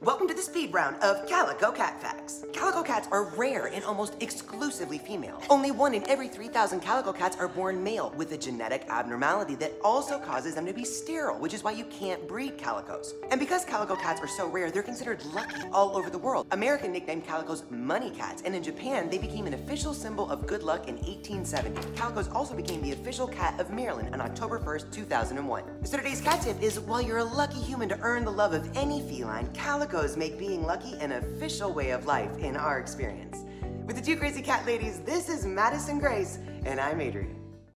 Welcome to the speed round of Calico Cat Facts. Calico cats are rare and almost exclusively female. Only 1 in every 3,000 calico cats are born male with a genetic abnormality that also causes them to be sterile, which is why you can't breed calicos. And because calico cats are so rare, they're considered lucky all over the world. America nicknamed calicos money cats, and in Japan, they became an official symbol of good luck in 1870. Calicos also became the official cat of Maryland on October 1st, 2001. So today's cat tip is, while you're a lucky human to earn the love of any feline, Calicos make being lucky an official way of life in our experience. With the Two Crazy Cat Ladies, this is Madison Grace, and I'm Adrienne.